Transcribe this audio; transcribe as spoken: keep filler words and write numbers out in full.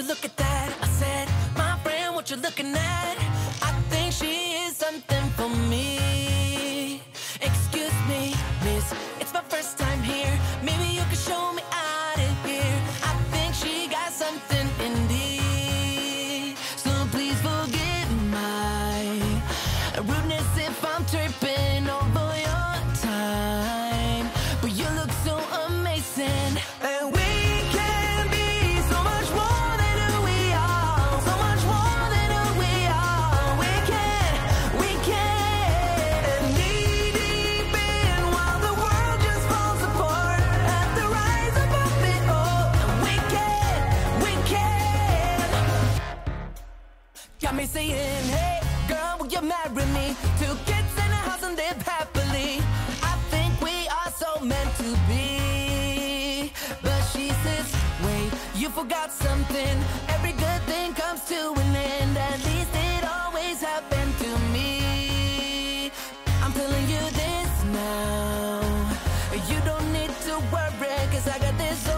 you look at that? I said, my friend, what you looking at? I think she is something for me. Excuse me, miss, it's my first time here. Maybe you could show me out of here. I think she got something indeed. So please forgive my rudeness if I'm tripping over your time. But you look so amazing. And we got me saying, hey, girl, will you marry me? Two kids in a house and live happily. I think we are so meant to be. But she says, wait, you forgot something. Every good thing comes to an end. At least it always happened to me. I'm telling you this now. You don't need to worry, cause I got this.